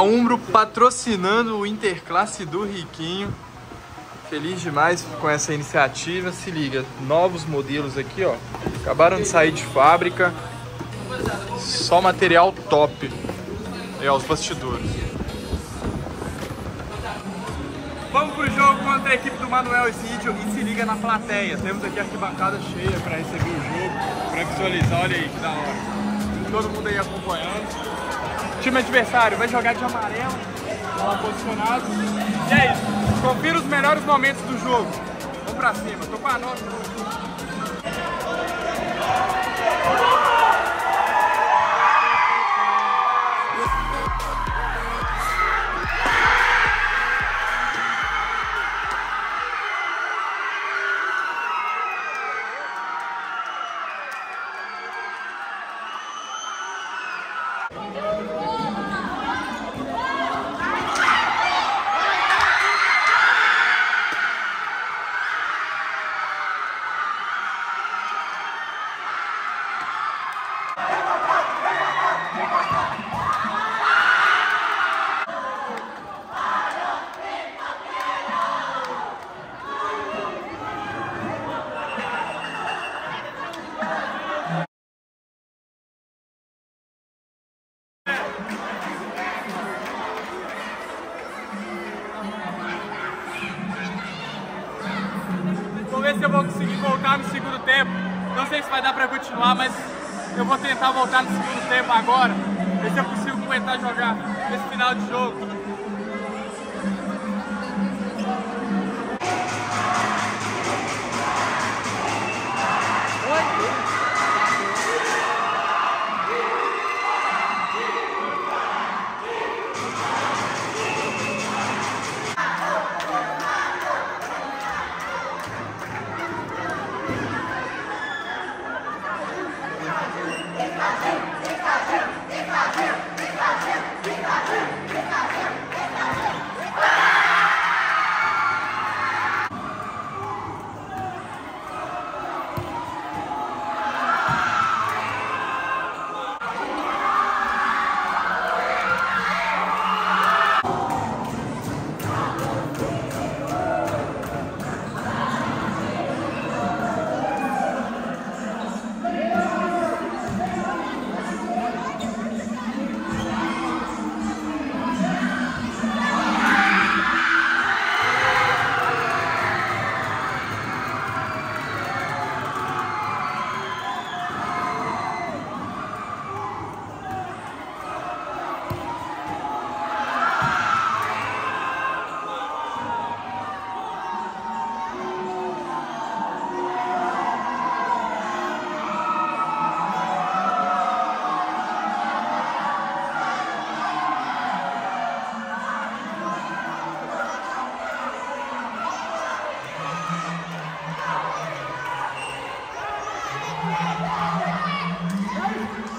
A Umbro patrocinando o Interclasse do Riquinho. Feliz demais com essa iniciativa. Se liga, novos modelos aqui, ó. Acabaram de sair de fábrica. Só material top. E ó, os bastidores. Vamos pro jogo contra a equipe do Manuel e Sítio. E se liga na plateia. Temos aqui a arquibancada cheia para receber o jogo, para visualizar. Olha aí que da hora. Todo mundo aí acompanhando. Time adversário vai jogar de amarelo, posicionado. E é isso, confira os melhores momentos do jogo. Vamos pra cima, tô com a nota. Vamos ver se eu vou conseguir voltar no segundo tempo. Não sei se vai dar pra continuar, mas eu vou tentar voltar no segundo tempo agora. Ver se eu consigo aguentar jogar nesse final de jogo. Hey!